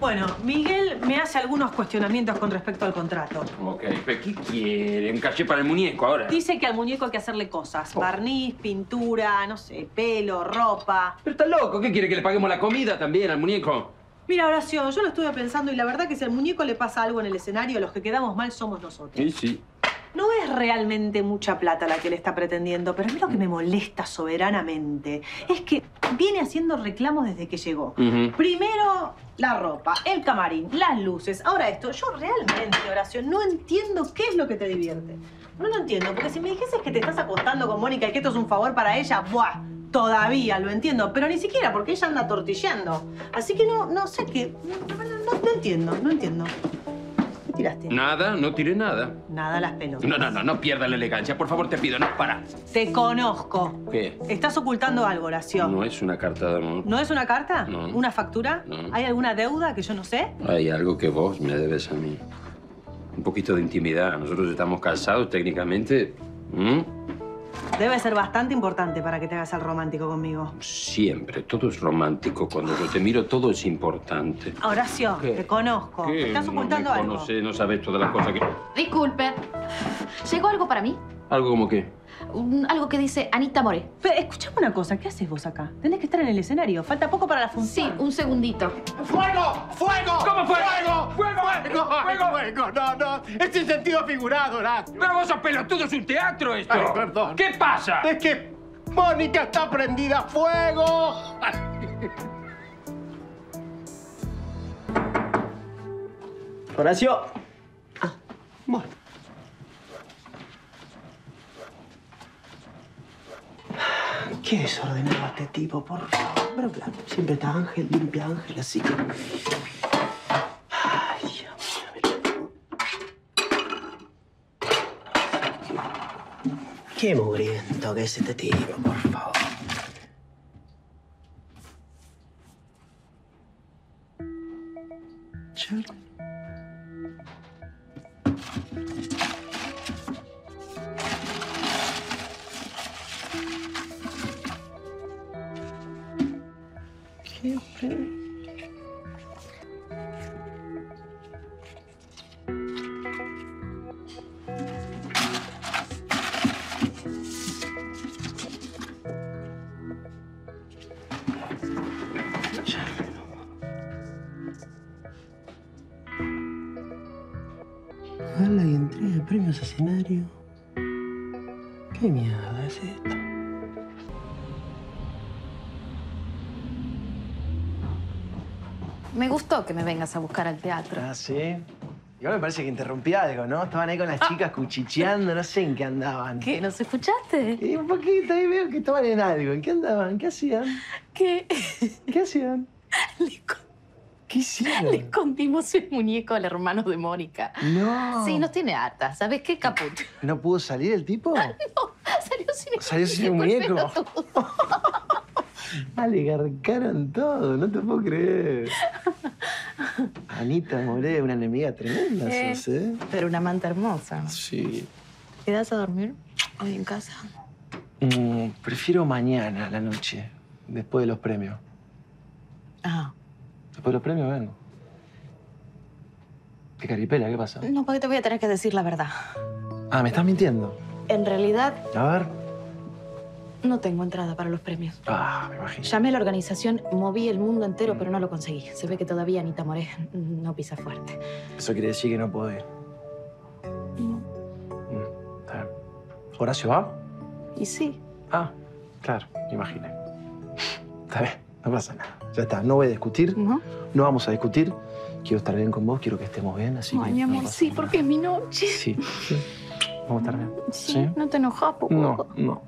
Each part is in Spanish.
Bueno, Miguel me hace algunos cuestionamientos con respecto al contrato. Ok, pero ¿qué quiere? ¿Un caché para el muñeco ahora? Dice que al muñeco hay que hacerle cosas. Oh. Barniz, pintura, no sé, pelo, ropa. Pero está loco. ¿Qué quiere? ¿Que le paguemos la comida también al muñeco? Mira, Horacio, yo lo estuve pensando y la verdad que si al muñeco le pasa algo en el escenario, los que quedamos mal somos nosotros. Sí, sí. No es realmente mucha plata la que le está pretendiendo, pero a mí lo que me molesta soberanamente es que viene haciendo reclamos desde que llegó. Primero, la ropa, el camarín, las luces, ahora esto. Yo realmente, Horacio, no entiendo qué es lo que te divierte. No lo entiendo, porque si me dijeses que te estás acostando con Mónica y que esto es un favor para ella, ¡buah! Todavía lo entiendo, pero ni siquiera porque ella anda tortilleando. Así que no sé qué. No entiendo, no entiendo. Tiraste. Nada, no tiré nada. Nada las pelotas. No pierda la elegancia. Por favor, te pido, no, para. Te conozco. ¿Qué? Estás ocultando algo, Horacio. No es una carta de amor. ¿No es una carta? No. ¿Una factura? No. ¿Hay alguna deuda que yo no sé? Hay algo que vos me debes a mí. Un poquito de intimidad. Nosotros estamos casados técnicamente. Debe ser bastante importante para que te hagas el romántico conmigo. Siempre. Todo es romántico. Cuando yo te miro, todo es importante. Horacio, ¿qué? Te conozco. ¿Qué? ¿Me estás ocultando algo? No sé, no sabes todas las cosas que... Disculpe. ¿Llegó algo para mí? ¿Algo como qué? Algo que dice Anita Moré. Pero escuchame una cosa. ¿Qué haces vos acá? Tenés que estar en el escenario. Falta poco para la función. Sí, un segundito. ¡Fuego! ¡Fuego! ¿Cómo fue? ¡Fuego! ¡Fuego! ¡Fuego! ¡Fuego! ¡Fuego! No. Es en sentido figurado, Horacio. Pero vos sos pelotudo. Es un teatro esto. Ay, perdón. ¿Qué pasa? Es que Mónica está prendida a fuego. Horacio. Ah, bueno. Qué desordenado este tipo, por favor. Pero claro, siempre está Ángel, limpia Ángel, así que... Ay, Dios mío. Qué mugriento que es este tipo, por favor. Charlie. Gala y entrega de premios a escenario. ¿Qué mierda es esto? Me gustó que me vengas a buscar al teatro. Ah, ¿sí? Igual me parece que interrumpí algo, ¿no? Estaban ahí con las chicas cuchicheando, no sé en qué andaban. ¿Qué? ¿Nos escuchaste? Y un poquito, ahí veo que estaban en algo. ¿En qué andaban? ¿Qué hacían? ¿Qué? ¿Qué hacían? ¿Qué hicieron? Le escondimos el muñeco al hermano de Mónica. ¡No! Sí, nos tiene harta. ¿Sabes qué, Caputo? ¿No pudo salir el tipo? No, salió sin el muñeco. Le garcaron todo. No te puedo creer. Anita Moré, una enemiga tremenda, sos, ¿eh? Pero una amante hermosa. Sí. ¿Te das a dormir hoy en casa? Prefiero mañana a la noche, después de los premios. Ah. Después de los premios vengo. ¿Qué caripela? ¿Qué pasa? No, porque te voy a tener que decir la verdad. Ah, ¿me estás mintiendo? En realidad... A ver. No tengo entrada para los premios. Ah, me imagino. Llamé a la organización, moví el mundo entero, pero no lo conseguí. Se ve que todavía Anita Moré no pisa fuerte. Eso quiere decir que no puedo ir. No. Está bien. ¿Horacio va? Y sí. Ah, claro, me imaginé. Está bien, no pasa nada. Ya está, no voy a discutir, no vamos a discutir. Quiero estar bien con vos, quiero que estemos bien, así que... Ay, mi amor, sí, porque es mi noche. Sí, sí. Vamos a estar bien. Sí, no te enojas, poco. No.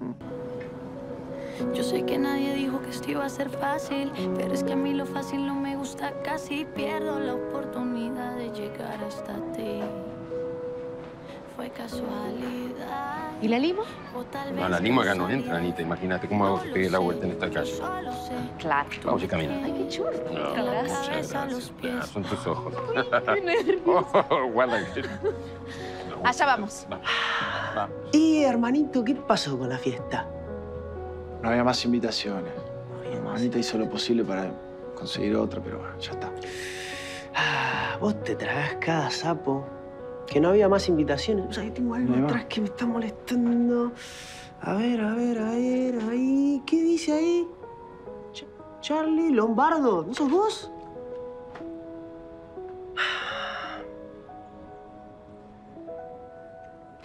Yo sé que nadie dijo que esto iba a ser fácil, pero es que a mí lo fácil no me gusta casi. Pierdo la oportunidad de llegar hasta ti. Fue casualidad. ¿Y la lima? No, la lima acá no entra, Anita. Imagínate cómo hago que pegue la vuelta en esta calle. Claro. Vamos a caminar. Ay, qué chulo. No, muchas gracias. Ah, son tus ojos. Qué nervios. Allá vamos. Vamos. Y, hermanito, ¿qué pasó con la fiesta? No había más invitaciones. Anita hizo lo posible para conseguir otra, pero bueno, ya está. Ah, vos te tragás cada sapo. Que no había más invitaciones. O sea, que tengo algo atrás que me está molestando. A ver. ¿Qué dice ahí? Charlie Lombardo. ¿No sos vos?